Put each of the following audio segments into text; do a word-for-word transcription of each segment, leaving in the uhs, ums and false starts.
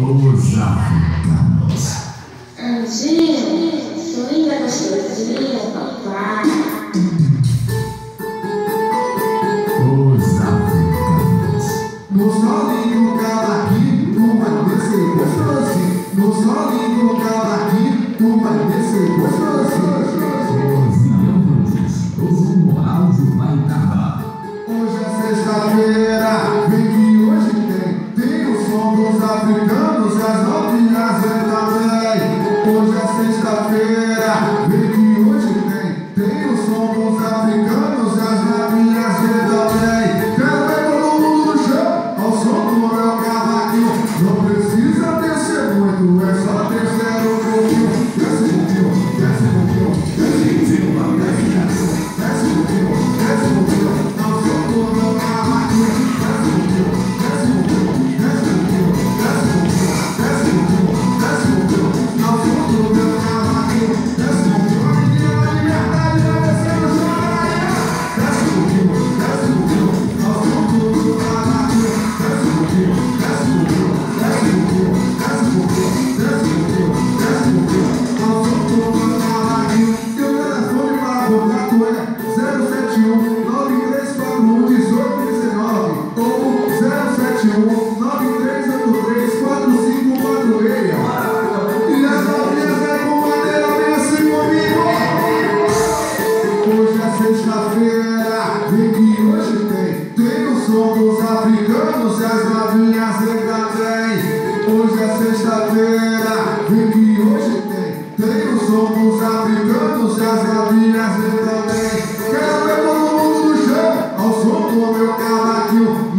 Os africanos. Anjinho, sou linda gostosinha, papai.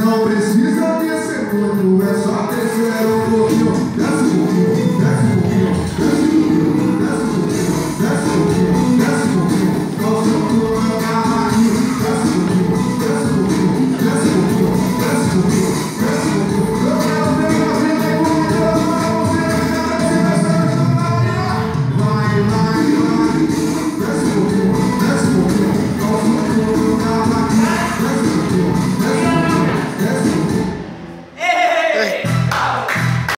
Não precisa ter segundo, é só terceiro pouquinho.